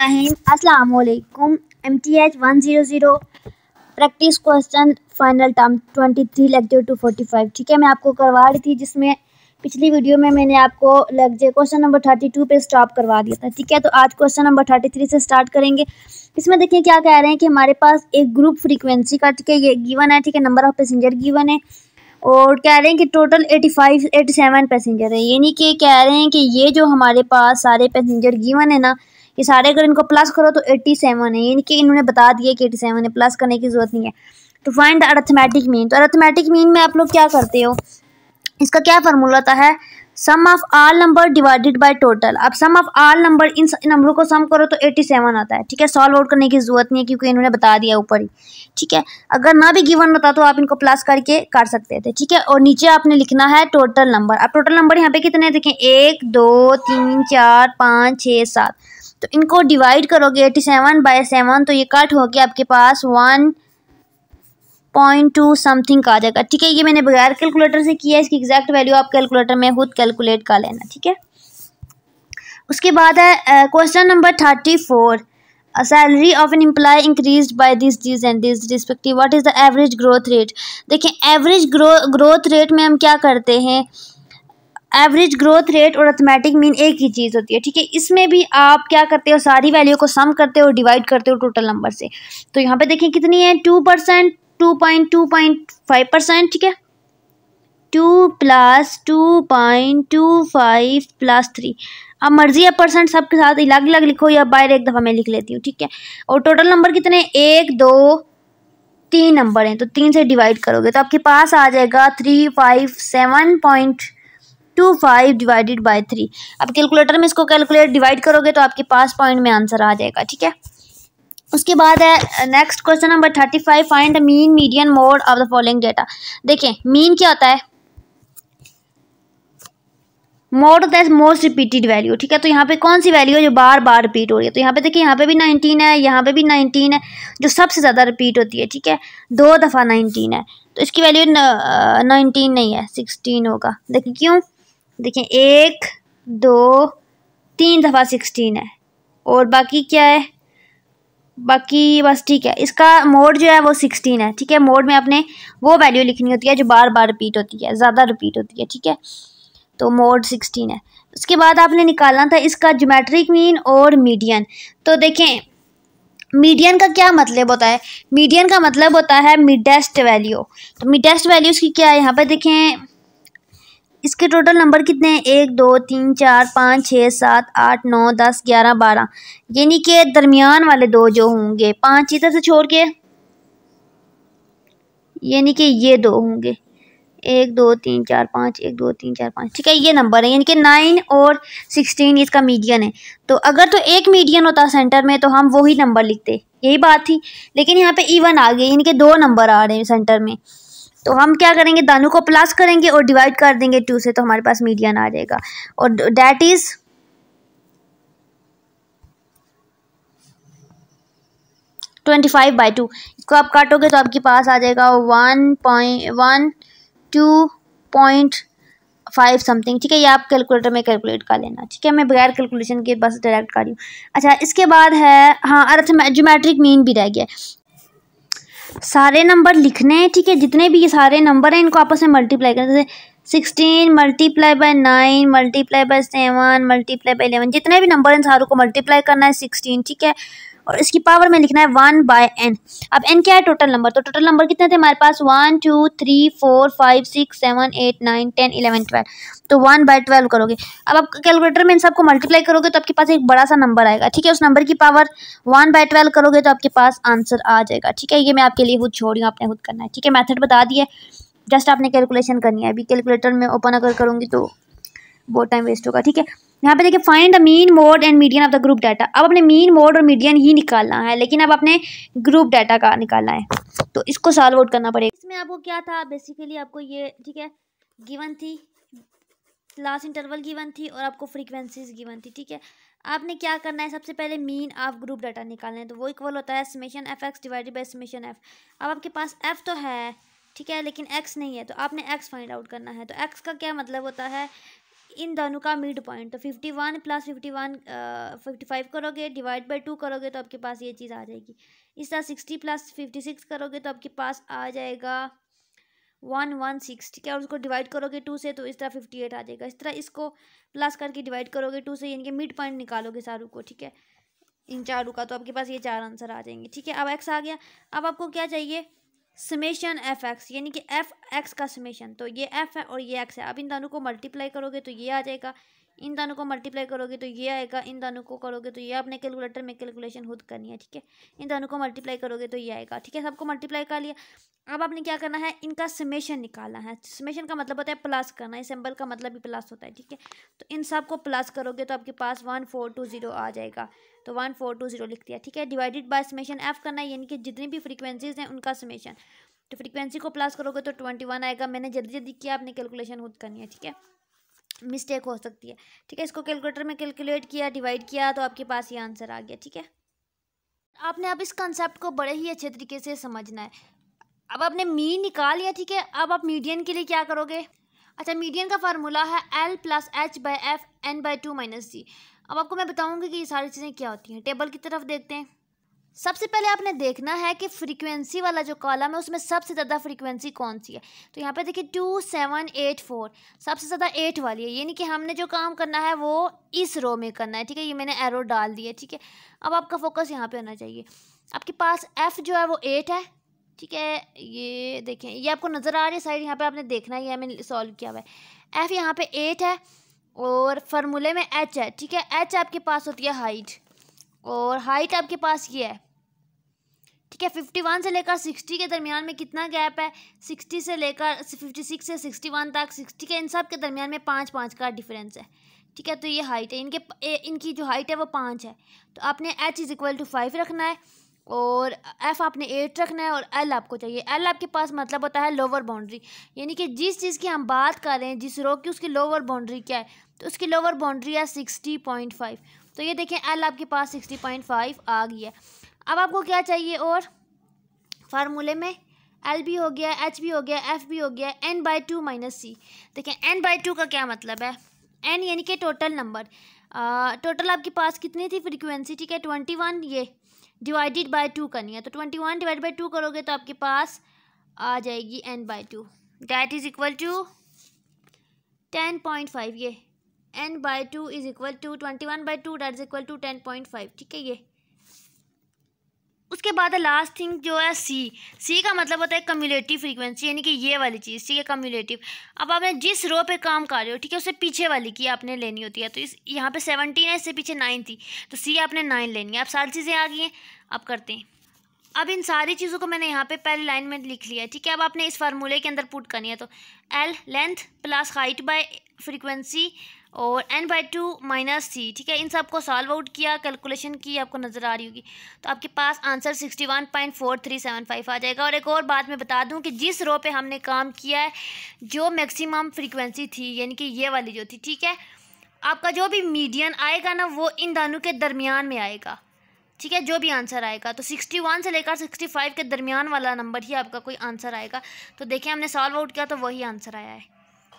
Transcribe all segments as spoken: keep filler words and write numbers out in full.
अस्सलामुअलैकुम। M T H one hundred practice question final term तेईस lecture दो सौ पैंतालीस। ठीक है, मैं आपको करवा रही थी, जिसमें पिछली वीडियो में मैंने आपको लेक्चर क्वेश्चन नंबर बत्तीस पे स्टॉप करवा दिया था। ठीक है, तो आज क्वेश्चन नंबर तैंतीस से स्टार्ट करेंगे। इसमें देखिए क्या कह रहे हैं कि हमारे पास एक ग्रुप फ्रीक्वेंसी का, ठीक है, ये गिवन है। ठीक है, नंबर ऑफ पैसेंजर गिवन है और कह रहे हैं कि टोटल पचासी सत्तासी पैसेंजर है। यानी कि कह रहे हैं कि ये जो हमारे पास सारे पैसेंजर गिवन है ना, ये सारे अगर इनको प्लस करो तो सत्तासी है। यानी कि इन्होंने बता दिया कि सत्तासी है, प्लस करने की ज़रूरत नहीं है। तो फाइंड द अरिथमेटिक मीन। तो अरिथमेटिक मीन में आप लोग क्या करते हो, इसका क्या फार्मूला होता है? Sum of all number divided by total. अब सम ऑफ आल नंबर, इन नंबरों को सम करो तो सत्तासी आता है। ठीक है, सॉल्व आउट करने की ज़रूरत नहीं है क्योंकि इन्होंने बता दिया ऊपर ही। ठीक है, अगर ना भी गिवन होता तो आप इनको प्लस करके कर सकते थे। ठीक है, और नीचे आपने लिखना है टोटल नंबर। अब टोटल नंबर यहाँ पे कितने देखें, एक दो तीन चार पाँच छः सात। तो इनको डिवाइड करोगे सत्तासी बाय सेवन, तो ये कट होके आपके पास वन पॉइंट टू समथिंग आ जाएगा। ठीक है, ये मैंने बगैर कैलकुलेटर से किया है, इसकी एग्जैक्ट वैल्यू आप कैलकुलेटर में खुद कैलकुलेट कर लेना। ठीक है, उसके बाद है क्वेश्चन नंबर चौंतीस। Salary of an employ increased by this this and this respective, what is the average growth rate. देखें, एवरेज ग्रोथ रेट में हम क्या करते हैं, एवरेज ग्रोथ रेट और अरिथमेटिक मीन एक ही चीज़ होती है। ठीक है, इसमें भी आप क्या करते हो, सारी वैल्यू को सम करते हो और डिवाइड करते हो टोटल नंबर से। तो यहाँ पे देखें कितनी है, two percent two point two point five percent. ठीक है, two plus two point two five plus three. अब मर्जी है परसेंट सबके साथ अलग अलग लिखो या बाहर एक दफ़ा मैं लिख लेती हूँ। ठीक है, और टोटल नंबर कितने, एक दो तीन नंबर हैं, तो तीन से डिवाइड करोगे तो आपके पास आ जाएगा three five seven point two five divided by three. अब कैलकुलेटर में इसको कैलकुलेट डिवाइड करोगे तो आपके पास पॉइंट में आंसर आ जाएगा। ठीक है, उसके बाद है नेक्स्ट क्वेश्चन नंबर पैंतीस। Find the mean median mode of the following data. देखें, मीन क्या होता है, मोड होता है मोस्ट रिपीटेड वैल्यू। ठीक है, तो यहाँ पे कौन सी वैल्यू है जो बार बार रिपीट हो रही है। तो यहाँ पे देखिए, यहाँ पे भी उन्नीस है, यहाँ पे भी उन्नीस है, जो सबसे ज़्यादा रिपीट होती है। ठीक है, दो दफ़ा उन्नीस है, तो इसकी वैल्यू उन्नीस नहीं है, सोलह होगा। देखिए क्यों, देखें एक दो तीन दफ़ा सिक्सटीन है और बाकी क्या है, बाकी बस। ठीक है, इसका मोड जो है वो सिक्सटीन है। ठीक है, मोड में आपने वो वैल्यू लिखनी होती है जो बार बार रिपीट होती है, ज़्यादा रिपीट होती है। ठीक है, तो मोड सिक्सटीन है। उसके बाद आपने निकालना था इसका ज्योमेट्रिक मीन और मीडियन। तो देखें, मीडियन का क्या मतलब होता है, मीडियन का मतलब होता है मिडेस्ट वैल्यू। तो मिडेस्ट वैल्यू इसकी क्या है, यहाँ पर देखें इसके टोटल नंबर कितने हैं, एक दो तीन चार पाँच छः सात आठ नौ दस ग्यारह बारह। यानी कि दरमियान वाले दो जो होंगे, पाँच इधर से छोड़ के, यानी कि ये दो होंगे, एक दो तीन चार पाँच, एक दो तीन चार पाँच। ठीक है, ये नंबर है, यानी कि नाइन और सिक्सटीन इसका मीडियन है। तो अगर तो एक मीडियन होता सेंटर में तो हम वही नंबर लिखते, यही बात थी। लेकिन यहाँ पे इवन आ गए, यानी कि दो नंबर आ रहे हैं सेंटर में, तो हम क्या करेंगे, दानू को प्लस करेंगे और डिवाइड कर देंगे टू से, तो हमारे पास मीडियन आ जाएगा। और that is twenty five by two. इसको आप काटोगे तो आपके पास आ जाएगा one point one two point five something. ठीक है, ये आप कैलकुलेटर में कैलकुलेट कर लेना। ठीक है, मैं बगैर कैलकुलेशन के बस डायरेक्ट कर रही हूँ। अच्छा, इसके बाद है, हाँ, अर्थमेटिक ज्योमेट्रिक मीन भी रह गया। सारे नंबर लिखने हैं। ठीक है, जितने भी ये सारे नंबर हैं इनको आपस में मल्टीप्लाई करना, जैसे sixteen multiply by nine multiply by seven multiply by eleven, जितने भी नंबर हैं सारों को मल्टीप्लाई करना है सिक्सटीन। ठीक है, और इसकी पावर में लिखना है वन बाय एन। अब एन क्या है, टोटल नंबर। तो टोटल नंबर कितने थे हमारे पास, one two three four five six seven eight nine ten eleven twelve. तो वन बाय ट्वेल्व करोगे। अब आप कैलकुलेटर में इन सबको मल्टीप्लाई करोगे तो आपके पास एक बड़ा सा नंबर आएगा। ठीक है, उस नंबर की पावर वन बाय ट्वेल्व करोगे तो आपके पास आंसर आ जाएगा। ठीक है, ये मैं आपके लिए खुद छोड़ रही हूँ, आपने खुद करना है। ठीक है, मैथड बता दिया, जस्ट आपने कैलकुलेशन करनी है। अभी कैलकुलेटर में ओपन अगर करूँगी तो बहुत टाइम वेस्ट होगा। ठीक है, यहाँ पे देखिए, find the mean mode and median of the group data. अब अपने मीन मोड और मीडियन ही निकालना है, लेकिन अब अपने ग्रुप डाटा का निकालना है, तो इसको सॉल्व आउट करना पड़ेगा। इसमें आपको क्या था, बेसिकली आपको ये, ठीक है, गिवन थी, क्लास इंटरवल गिवन थी और आपको फ्रीक्वेंसीज गिवन थी। ठीक है, आपने क्या करना है, सबसे पहले मीन ऑफ ग्रुप डाटा निकालना है। तो वो इक्वल होता है summation F X divided by summation F. अब आपके पास एफ तो है, ठीक है, लेकिन एक्स नहीं है, तो आपने एक्स फाइंड आउट करना है। तो एक्स का क्या मतलब होता है, इन दोनों का मिड पॉइंट। तो fifty one plus fifty one fifty five करोगे, डिवाइड बाई टू करोगे तो आपके पास ये चीज़ आ जाएगी। इस तरह सिक्सटी प्लस फिफ्टी सिक्स करोगे तो आपके पास आ जाएगा वन वन सिक्स, ठीक है। और उसको डिवाइड करोगे टू से तो इस तरह फिफ्टी एट आ जाएगा। इस तरह इसको प्लस करके डिवाइड करोगे टू से, यानी कि मिड पॉइंट निकालोगे सारू को, ठीक है, इन चारों का। तो आपके पास ये चार आंसर आ जाएंगे, ठीक है। अब एक्स आ गया। अब आपको क्या चाहिए? समेशन एफ एक्स, यानी कि एफ एक्स का समेशन। तो ये एफ है और ये एक्स है। अब इन दोनों को मल्टीप्लाई करोगे तो ये आ जाएगा, इन दोनों को मल्टीप्लाई करोगे तो ये आएगा, इन दोनों को करोगे तो ये, आपने कैलकुलेटर में कैलकुलेशन खुद करनी है, ठीक है। इन दोनों को मल्टीप्लाई करोगे तो ये आएगा, ठीक है। सबको मल्टीप्लाई कर लिया। अब आपने क्या करना है? इनका समेशन निकालना है। समेशन का मतलब होता है प्लस करना, इस सिंबल का मतलब भी प्लस होता है, ठीक है। तो इन सब को प्लस करोगे तो आपके पास वन फोर टू जीरो आ जाएगा। तो वन फोर टू जीरो लिख दिया, ठीक है। डिवाइडेड बाय समेशन एफ करना है, यानी कि जितनी भी फ्रीक्वेंसीज हैं उनका समेशन। तो फ्रीक्वेंसी को प्लस करोगे तो ट्वेंटी वन आएगा। मैंने जल्दी जल्दी किया, आपने कैलकुलेशन खुद करनी है, ठीक है, मिस्टेक हो सकती है, ठीक है। इसको कैलकुलेटर में कैलकुलेट किया, डिवाइड किया तो आपके पास ये आंसर आ गया, ठीक है। आपने अब इस कंसेप्ट को बड़े ही अच्छे तरीके से समझना है। अब आपने मीन निकाल लिया, ठीक है। अब आप मीडियन के लिए क्या करोगे? अच्छा, मीडियन का फार्मूला है L plus H by F N by two minus G. अब आपको मैं बताऊंगी कि ये सारी चीज़ें क्या होती हैं। टेबल की तरफ देखते हैं। सबसे पहले आपने देखना है कि फ्रीक्वेंसी वाला जो कॉलम है उसमें सबसे ज़्यादा फ्रीक्वेंसी कौन सी है। तो यहाँ पे देखिए टू सेवन एट फोर सबसे ज़्यादा एट वाली है, यानी कि हमने जो काम करना है वो इस रो में करना है, ठीक है। ये मैंने एरो डाल दिया, ठीक है। अब आपका फोकस यहाँ पे होना चाहिए। आपके पास एफ़ जो है वो एट है, ठीक है। ये देखें, ये आपको नज़र आ रही है साइड, यहाँ पर आपने देखना है। ये मैंने सॉल्व किया हुआ है। एफ़ यहाँ पर एट है और फार्मूले में एच है, ठीक है। एच आपके पास होती है हाइट, और हाइट आपके पास ये है, ठीक है। फिफ्टी वन से लेकर सिक्सटी के दरमियान में कितना गैप है? सिक्सटी से लेकर फिफ्टी सिक्स से सिक्सटी वन तक, सिक्सटी के इन सब के दरमियान में पाँच पाँच का डिफरेंस है, ठीक है। तो ये हाइट है, इनके ए, इनकी जो हाइट है वो पाँच है। तो आपने H is equal to five रखना है और एफ़ आपने एट रखना है और एल आपको चाहिए। एल आपके पास मतलब होता है लोअर बाउंड्री, यानी कि जिस चीज़ की हम बात कर रहे हैं, जिस रो की, उसकी लोअर बाउंड्री क्या है? तो उसकी लोअर बाउंड्री है सिक्सटी पॉइंट फाइव। तो ये देखें एल आपके पास सिक्सटी पॉइंट फाइव आ गया है। अब आपको क्या चाहिए? और फार्मूले में एल भी हो गया, एच भी हो गया, एफ़ भी हो गया, N by two minus C. देखें एन बाई टू का क्या मतलब है? एन यानी कि टोटल नंबर। टोटल आपके पास कितनी थी फ्रीक्वेंसी? ठीक है, ट्वेंटी वन। ये डिवाइडेड बाई टू करनी है, तो twenty one divide by two करोगे तो आपके पास आ जाएगी N by two. That is equal to ten point five. ये N by two is equal to twenty one by two that is equal to ten point five, ठीक है। ये उसके बाद लास्ट थिंग जो है सी। सी का मतलब होता है कम्युलेटिव फ्रीक्वेंसी, यानी कि ये वाली चीज़, ठीक है, कम्युलेटिव। अब आपने जिस रो पे काम कर रहे हो, ठीक है, उससे पीछे वाली की आपने लेनी होती है। तो इस यहाँ पे सेवनटीन है, इससे पीछे नाइन थी, तो सी आपने नाइन लेनी है। अब सारी चीज़ें आ गई हैं। अब करते हैं, अब इन सारी चीज़ों को मैंने यहाँ पे पहले लाइन में लिख लिया है, ठीक है। अब आपने इस फार्मूले के अंदर पुट करनी है। तो L length plus height by frequency और N by two minus C, ठीक है। इन सब को सॉल्व आउट किया, कैलकुलेशन की, आपको नज़र आ रही होगी। तो आपके पास answer sixty one point four three seven five आ जाएगा। और एक और बात मैं बता दूं कि जिस रो पे हमने काम किया है जो मैक्सिमम फ्रीक्वेंसी थी, यानी कि ये वाली जो थी, ठीक है, आपका जो भी मीडियन आएगा ना वो इन दोनों के दरमियान में आएगा, ठीक है, जो भी आंसर आएगा। तो सिक्सटी वन से लेकर सिक्सटी फाइव के दरमियान वाला नंबर ही आपका कोई आंसर आएगा। तो देखिए हमने सॉल्व आउट किया तो वही आंसर आया है,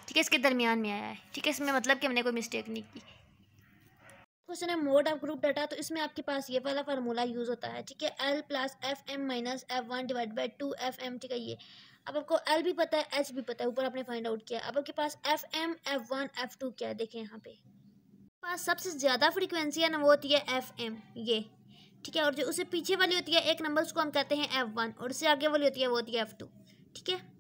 ठीक है, इसके दरमियान में आया है, ठीक है। इसमें मतलब कि हमने कोई मिस्टेक नहीं की। क्वेश्चन है मोड ऑफ ग्रुप डाटा। तो इसमें आपके पास ये वाला फार्मूला यूज़ होता है, ठीक है, L plus F M minus F one divide by two F M, ठीक है। ये अब आपको एल भी पता है, एच भी पता है, ऊपर आपने फाइंड आउट किया। अब आपके पास F M F one F two क्या है? देखिए यहाँ पे पास सबसे ज़्यादा फ्रीक्वेंसी है ना, वो होती है एफ एम, ये, ठीक है। और जो उससे पीछे वाली होती है एक नंबर, उसको हम कहते हैं एफ वन, और उससे आगे वाली होती है वो होती है एफ टू, ठीक है।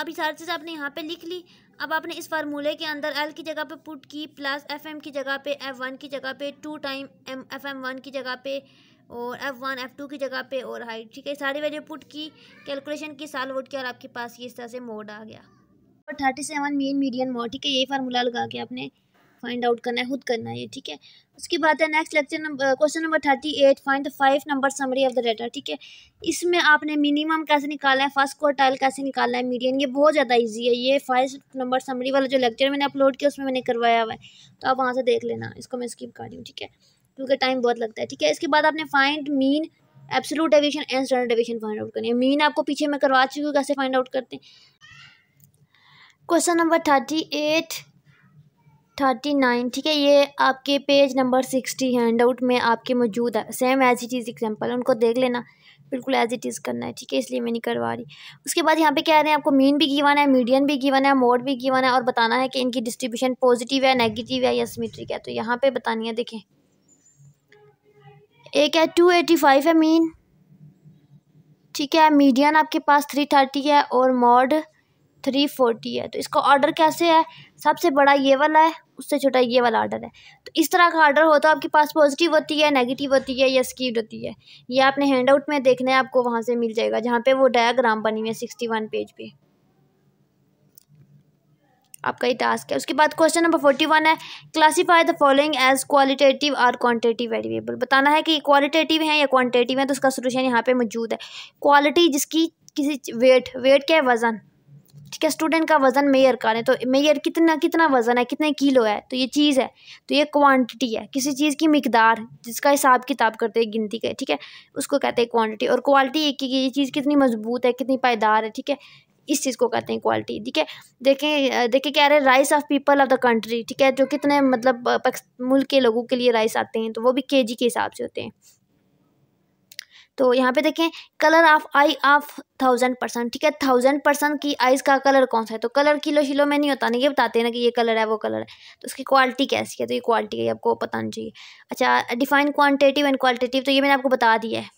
अब ये सारी चीज़ आपने यहाँ पे लिख ली। अब आपने इस फार्मूले के अंदर एल की जगह पे पुट की, प्लस एफ एम की जगह पे एफ वन की जगह पे, two time M F M one की जगह पे और एफ वन एफ टू की जगह पे और हाइट, ठीक है। सारी वैल्यू पुट की, कैलकुलेशन की, सॉल्व आउट किया और आपके पास ये इस तरह से मोड आ गया। और thirty seven mean median mode, ठीक है, यही फार्मूला लगा के आपने फाइंड आउट करना है, खुद करना है ये, ठीक है। उसके बाद है next lecture number question number thirty eight find the five number summary of the data, ठीक है। इसमें आपने मिनिमम कैसे निकालना है, फर्स्ट क्वार्टाइल कैसे निकालना है, मीडियन, ये बहुत ज़्यादा इजी है। ये फाइव नंबर समरी वाला जो लेक्चर मैंने अपलोड किया उसमें मैंने करवाया हुआ है, तो आप वहाँ से देख लेना। इसको मैं स्किप कर रही हूँ, ठीक है, क्योंकि टाइम बहुत लगता है, ठीक है। इसके बाद आपने find mean absolute deviation and standard deviation find out करनी है। मीन आपको पीछे मैं करवा चुकी हूँ कैसे फाइंड आउट करते हैं। Question number thirty eight thirty nine, ठीक है, ये आपके page number sixty handout में आपके मौजूद है। Same as it is example, उनको देख लेना, बिल्कुल एज इट इज़ करना है, ठीक है, इसलिए मैं नहीं करवा रही। उसके बाद यहाँ पे कह रहे हैं आपको मीन भी गिवन है, मीडियन भी गिवन है, मोड भी गिवन है, और बताना है कि इनकी डिस्ट्रीब्यूशन पॉजिटिव है, नेगेटिव है या सिमेट्रिक है। तो यहाँ पे बतानी है, देखें एक है टू एटी फाइव है मीन, ठीक है, मीडियन आपके पास थ्री थर्टी है और मोड थ्री फोर्टी है। तो इसका ऑर्डर कैसे है, सबसे बड़ा ये वाला है, उससे छोटा ये वाला ऑर्डर है। तो इस तरह का ऑर्डर हो तो आपके पास पॉजिटिव होती है, नेगेटिव होती है या स्कीव्ड होती है। ये आपने हैंडआउट में देखना है, आपको वहाँ से मिल जाएगा जहाँ पे वो डायग्राम बनी हुई है सिक्सटी वन पेज पे। आपका ये टास्क है। उसके बाद क्वेश्चन नंबर फोर्टी वन है, classify the following as qualitative और क्वान्टिटेटिव वेरिएबल। बताना है कि क्वालिटेटिव है या क्वान्टिटेटिव है, तो उसका सोल्यूशन यहाँ पे मौजूद है। क्वालिटी जिसकी किसी वेट, वेट क्या है, वजन, ठीक है, स्टूडेंट का वज़न मेयर करें तो मेयर कितना कितना वज़न है, कितने किलो है, तो ये चीज़ है, तो ये क्वांटिटी है, किसी चीज़ की मिकदार जिसका हिसाब किताब करते हैं गिनती का, ठीक है, उसको कहते हैं क्वांटिटी। और क्वालिटी कि ये चीज़ कितनी मजबूत है, कितनी पायदार है, ठीक है, इस चीज़ को कहते हैं क्वालिटी, ठीक है। देखें देखें क्या रहे, rice of people of the country, ठीक है, जो कितने मतलब मुल्क के लोगों के लिए राइस आते हैं, तो वो भी के जी के हिसाब से होते हैं। तो यहाँ पे देखें colour of eye of thousand person, ठीक है, थाउजेंड पर्सन की आइज़ का कलर कौन सा है, तो कलर किलो शिलो में नहीं होता ना, ये बताते हैं ना कि ये कलर है वो कलर है, तो उसकी क्वालिटी कैसी है, तो ये क्वालिटी है, आपको पता नहीं चाहिए। अच्छा, डिफाइन क्वांटिटेटिव एंड क्वालिटेटिव, तो ये मैंने आपको बता दिया है,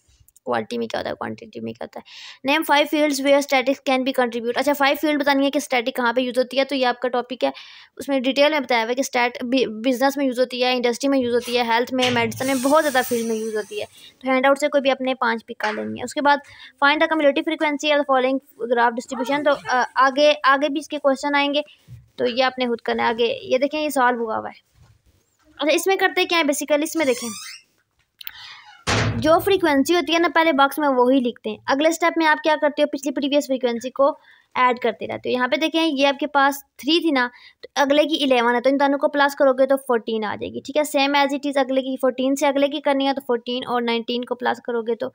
क्वालिटी में क्या होता है, क्वांटिटेटिव में क्या होता है। Name five fields where statics can be contribute. अच्छा, फाइव फील्ड बतानी है कि स्टैटिक कहाँ पे यूज़ होती है, तो ये आपका टॉपिक है, उसमें डिटेल में बताया हुआ है कि स्टैट बिजनेस में यूज़ होती है, इंडस्ट्री में यूज़ होती है, हेल्थ में, मेडिसिन में, बहुत ज़्यादा फील्ड में यूज़ होती है। तो हैंड आउट से कोई भी अपने पाँच पिक कर लेंगे। उसके बाद find the cumulative frequency of the following graph distribution, तो आगे आगे भी इसके क्वेश्चन आएंगे, तो ये आपने खुद करना है। आगे ये देखें, ये सॉल्व हुआ हुआ है। अच्छा, इसमें करते क्या है बेसिकली, इसमें देखें जो फ्रीक्वेंसी होती है ना पहले बॉक्स में वो ही लिखते हैं, अगले स्टेप में आप क्या करते हो, पिछली प्रीवियस फ्रीक्वेंसी को ऐड करते रहते हो। यहाँ पे देखें ये आपके पास थ्री थी ना, तो अगले की इलेवन है, तो इन दोनों को प्लस करोगे तो फोर्टीन आ जाएगी, ठीक है, सेम एज इट इज़। अगले की फोर्टीन से अगले की करनी है तो फोर्टीन, और नाइनटीन को प्लस करोगे तो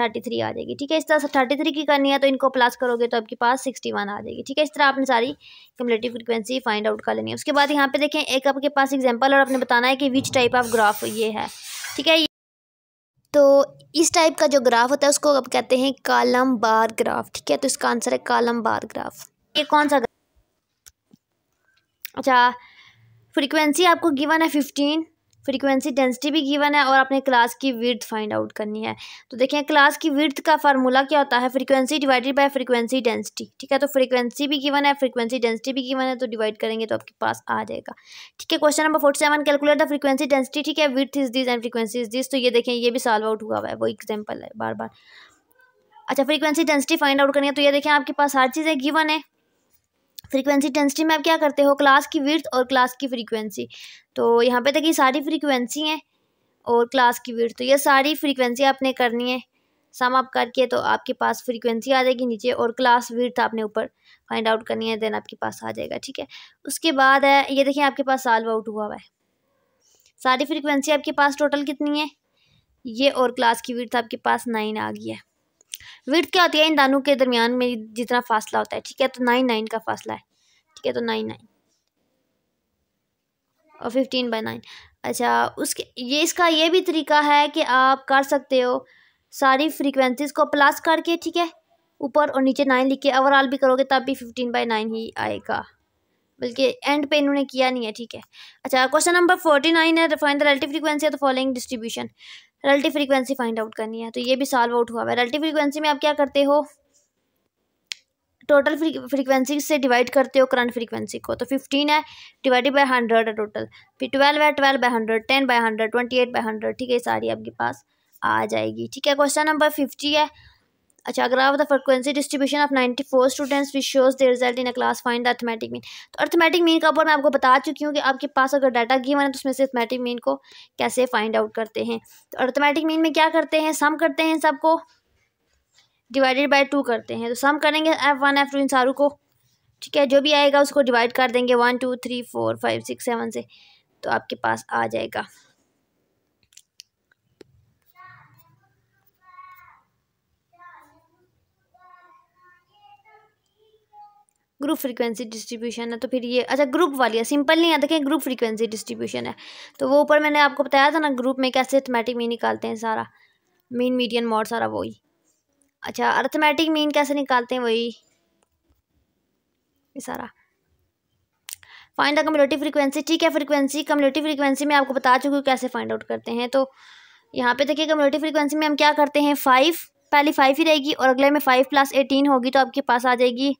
थर्टी थ्री आ जाएगी, ठीक है। इस तरह से थर्टी थ्री की करनी है तो इनको प्लस करोगे तो आपके पास सिक्सटी वन आ जाएगी, ठीक है। इस तरह आपने सारी क्युमुलेटिव फ्रीक्वेंसी फाइंड आउट कर लेनी है। उसके बाद यहाँ पे देखें एक आपके पास एग्जाम्पल, और आपने बताना है कि विच टाइप ऑफ ग्राफ ये है, ठीक है। तो इस टाइप का जो ग्राफ होता है उसको अब कहते हैं कॉलम बार ग्राफ, ठीक है, तो इसका आंसर है कॉलम बार ग्राफ। ये कौन सा ग्राफ? अच्छा, फ्रीक्वेंसी आपको गिवन है फिफ्टीन, फ्रीक्वेंसी डेंसिटी भी गिवन है, और आपने क्लास की विड्थ फाइंड आउट करनी है। तो देखें क्लास की विड्थ का फार्मूला क्या होता है, frequency divided by frequency density, ठीक है। तो फ्रीक्वेंसी भी गिवन है, फ्रीक्वेंसी डेंसिटी भी गिवन है, तो डिवाइड करेंगे तो आपके पास आ जाएगा, ठीक है। Question number forty seven, calculate the frequency density, ठीक है, width is this and frequency is this. तो ये देखें ये भी सॉल्व आउट हुआ हुआ है, वो एग्जाम्पल है बार बार। अच्छा, फ्रीक्वेंसी डेंसिटी फाइंड आउट करनी है, तो ये देखें आपके पास हर चीज़ें गिवन है। फ्रीक्वेंसी डेंसिटी में आप क्या करते हो, क्लास की विड्थ और क्लास की फ्रीक्वेंसी, तो यहाँ पे तक ये सारी फ्रीक्वेंसी हैं और क्लास की विड्थ, तो ये सारी फ्रीक्वेंसी आपने करनी है, सम अप करके तो आपके पास फ्रीक्वेंसी आ जाएगी नीचे, और क्लास विड्थ आपने ऊपर फाइंड आउट करनी है, देन आपके पास आ जाएगा, ठीक है। उसके बाद है ये देखिए आपके पास सॉल्व आउट हुआ हुआ है, सारी फ्रीक्वेंसी आपके पास टोटल कितनी है ये, और क्लास की विड्थ आपके पास नाइन आ गई है। विड्थ क्या होती है, इन दानों के दरमियान में जितना फासला होता है, ठीक है, तो नाइन नाइन का फासला है, ठीक है, तो नाइन नाइन और फिफ्टीन बाई नाइन। अच्छा, उसके ये इसका ये भी तरीका है कि आप कर सकते हो सारी फ्रीक्वेंसीज को प्लस करके, ठीक है, ऊपर और नीचे नाइन लिख के ओवरऑल भी करोगे तब भी फिफ्टीन बाई नाइन ही आएगा, बल्कि एंड पे इन्होंने किया नहीं है, ठीक है। अच्छा, क्वेश्चन नंबर फोर्टी नाइन है, find the relative frequency of the following distribution. Relative frequency find out करनी है, तो ये भी सॉल्व आउट हुआ है। रिलेटिव फ्रीक्वेंसी में आप क्या करते हो, टोटल फ्रीक्वेंसी से डिवाइड करते हो करंट फ्रीक्वेंसी को, तो फिफ्टीन है डिवाइडेड बाय हंड्रेड है टोटल, फिर ट्वेल्व है twelve by hundred, ten by hundred, twenty eight by hundred, ठीक है, सारी आपके पास आ जाएगी, ठीक है। क्वेश्चन नंबर फिफ्टी है, अच्छा, graph the frequency distribution of ninety four students which shows the result in a class, find the arithmetic mean. तो अर्थमेटिक मीन का ऊपर मैं आपको बता चुकी हूँ कि आपके पास अगर डाटा गिवन है तो उसमें से अर्थमेटिक मीन को कैसे फाइंड आउट करते हैं। तो अर्थमेटिक मीन में क्या करते हैं, सम करते हैं, सबको डिवाइडेड बाय टू करते हैं, तो सम करेंगे एफ वन एफ टू इन सारों को, ठीक है, जो भी आएगा उसको डिवाइड कर देंगे one two three four five six seven से, तो आपके पास आ जाएगा। ग्रुप फ्रीक्वेंसी डिस्ट्रीब्यूशन है, तो फिर ये अच्छा ग्रुप वाली है, सिंपल नहीं है। देखिए ग्रुप फ्रीक्वेंसी डिस्ट्रीब्यूशन है तो वो ऊपर मैंने आपको बताया था ना ग्रुप में कैसे अरिथमेटिक मीन निकालते हैं, सारा मीन मीडियन मॉड सारा वही। अच्छा अरिथमेटिक मीन कैसे निकालते हैं, वही सारा। फाइंड द कम्युलेटिव फ्रीक्वेंसी, ठीक है फ्रीक्वेंसी कम्युलेटिव फ्रीक्वेंसी में आपको बता चुकी हूँ कैसे फाइंड आउट करते हैं। तो यहाँ पे देखिए कम्युलेटिव फ्रीक्वेंसी में हम क्या करते हैं, फाइव पहली फाइव ही रहेगी और अगले में फाइव प्लस एटीन होगी तो आपके पास आ जाएगी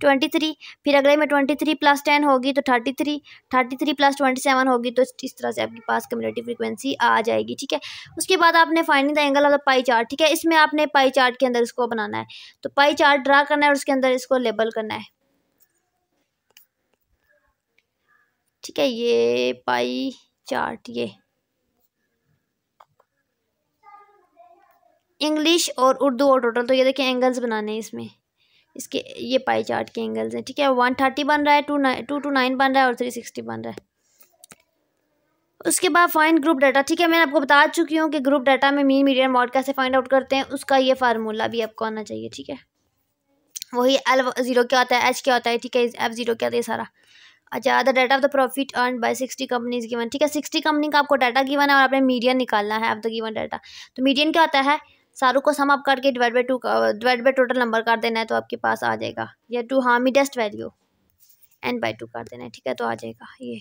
ट्वेंटी थ्री, फिर अगले में ट्वेंटी थ्री प्लस टेन होगी तो thirty three, thirty three plus twenty seven होगी तो इस तरह से आपके पास कम्युलेटिव फ्रीक्वेंसी आ जाएगी। ठीक है उसके बाद आपने finding the angle of the pie chart, ठीक है इसमें आपने पाई चार्ट के अंदर इसको बनाना है, तो पाई चार्ट ड्रा करना है और उसके अंदर इसको लेबल करना है। ठीक है ये पाई चार्ट, ये इंग्लिश और उर्दू और टोटल, तो ये देखिए एंगल्स बनाने हैं इसमें, इसके ये पाई चार्ट के एंगल्स हैं। ठीक है वन थर्टी बन रहा है, two nine two two nine बन रहा है और थ्री सिक्सटी बन रहा है। उसके बाद फाइंड ग्रुप डाटा, ठीक है मैं आपको बता चुकी हूँ कि ग्रुप डाटा में मीन मीडियन मॉड कैसे फाइंड आउट करते हैं, उसका ये फार्मूला भी आपको आना चाहिए। ठीक है वही एल जीरो क्या होता है, एच क्या होता है, ठीक है एफ जीरो क्या होता है, सारा। अच्छा the data of the profit earn by sixty companies given, ठीक है सिक्सटी कंपनी का आपको डाटा गिवन है और आपने मीडियन निकालना है ऑफ द गिवन डाटा। तो मीडियन क्या होता है, सारों को सम अप करके divide by two divide by total number कर देना है तो आपके पास आ जाएगा या टू, हाँ midst value N by two कर देना है। ठीक है तो आ जाएगा ये,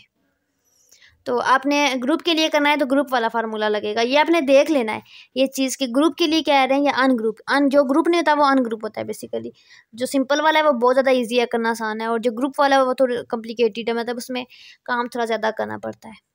तो आपने ग्रुप के लिए करना है तो ग्रुप वाला फार्मूला लगेगा, ये आपने देख लेना है ये चीज़ कि ग्रुप के लिए कह रहे हैं या अनग्रुप। अन जो ग्रुप नहीं होता वो अनग्रुप होता है बेसिकली, जो सिंपल वाला है वो बहुत ज़्यादा ईजी है करना आसान है और जो ग्रुप वाला है वो थोड़ा कॉम्प्लिकेटेड है, मतलब उसमें काम थोड़ा ज़्यादा करना पड़ता है।